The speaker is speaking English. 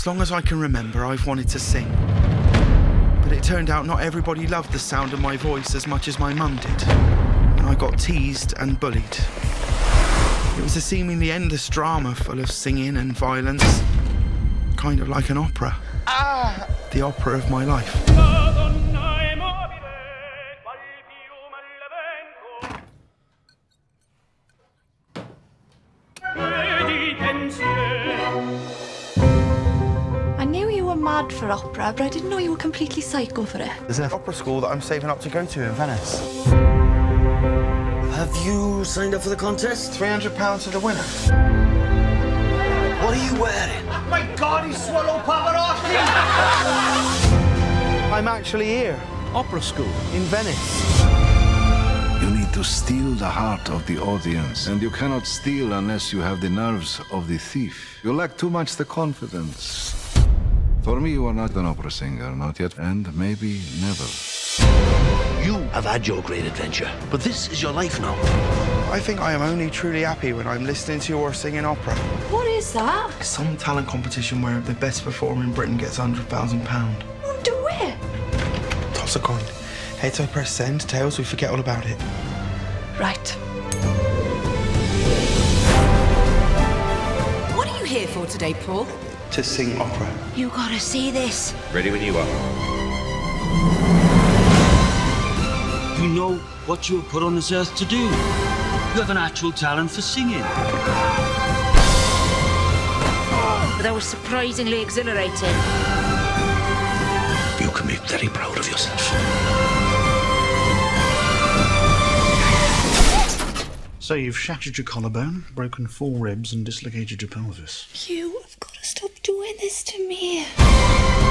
As long as I can remember, I've wanted to sing. But it turned out not everybody loved the sound of my voice as much as my mum did. And I got teased and bullied. It was a seemingly endless drama full of singing and violence. Kind of like an opera. Ah! The opera of my life. I knew you were mad for opera, but I didn't know you were completely psycho for it. There's an opera school that I'm saving up to go to in Venice. Have you signed up for the contest? £300 to the winner. What are you wearing? My God, he swallowed Pavarotti! I'm actually here. Opera school. In Venice. You need to steal the heart of the audience, and you cannot steal unless you have the nerves of the thief. You lack too much the confidence. For me, you are not an opera singer, not yet, and maybe never. You have had your great adventure, but this is your life now. I think I am only truly happy when I'm listening to or singing opera. What is that? Some talent competition where the best performer in Britain gets £100,000. Won't do it. Toss a coin. Heads I press send, tails we forget all about it. Right. What are you here for today, Paul? To sing opera. You gotta see this. Ready when you are. You know what you were put on this earth to do. You have an actual talent for singing. That was surprisingly exhilarating. You can be very proud of yourself. So you've shattered your collarbone, broken 4 ribs and dislocated your pelvis. You have got to stop doing this to me.